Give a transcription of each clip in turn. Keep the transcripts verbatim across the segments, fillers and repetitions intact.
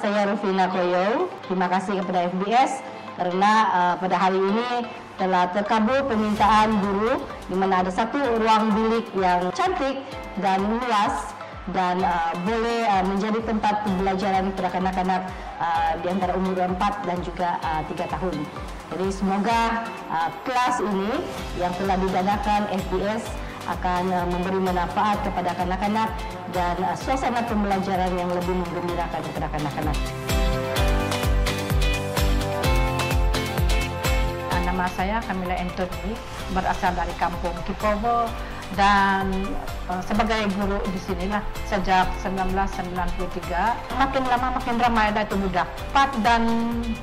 saya Rufina Koyo. Terima kasih kepada F B S karena uh, pada hari ini telah terkabul permintaan guru, di mana ada satu ruang bilik yang cantik dan luas dan uh, boleh uh, menjadi tempat pembelajaran kepada anak-anak uh, di antara umur empat dan juga uh, tiga tahun. Jadi semoga uh, kelas ini yang telah didanakan F B S akan uh, memberi manfaat kepada kanak-kanak dan uh, suasana pembelajaran yang lebih menggembirakan kepada kanak-kanak. Nama saya Kamila Anthony, berasal dari Kampung Kikowo dan uh, sebagai guru di sinilah sejak seribu sembilan ratus sembilan puluh tiga. Makin lama makin ramai dah itu budak. empat dan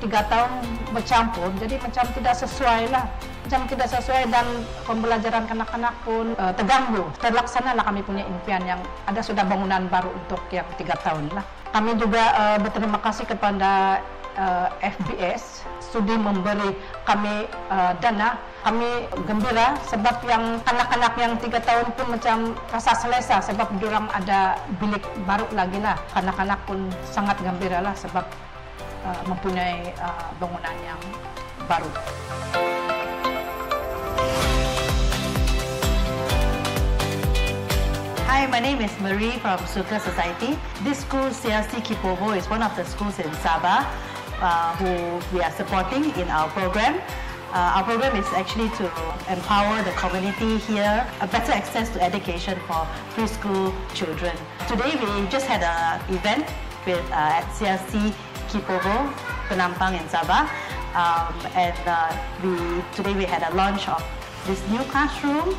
tiga tahun bercampur, jadi macam tidak sesuai lah. Macam tidak sesuai dan pembelajaran kanak-kanak pun uh, terganggu. Terlaksanalah kami punya impian yang ada sudah bangunan baru untuk yang tiga tahun lah. Kami juga uh, berterima kasih kepada uh, F B S sudah memberi kami uh, dana. Kami gembira sebab yang anak-anak yang tiga tahun pun macam rasa selesa sebab diorang ada bilik baru lagi lah. Anak-anak pun sangat gembira lah sebab uh, mempunyai uh, bangunan yang baru. Hi, my name is Marie from SUKA Society. This school, C L C Kipovo, is one of the schools in Sabah uh, who we are supporting in our program. Uh, our program is actually to empower the community here, a better access to education for preschool children. Today we just had an event with, uh, at C L C Kipovo, Penampang in Sabah. Um, and uh, we, today we had a launch of this new classroom.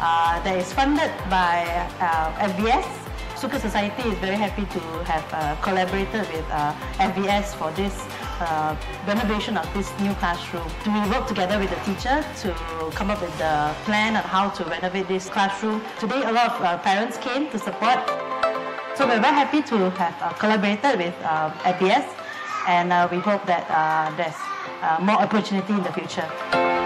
Uh, that is funded by uh, F B S. SUKA Society is very happy to have uh, collaborated with uh, F B S for this uh, renovation of this new classroom. We work together with the teacher to come up with the plan on how to renovate this classroom. Today, a lot of uh, parents came to support. So we're very happy to have uh, collaborated with uh, F B S, and uh, we hope that uh, there's uh, more opportunity in the future.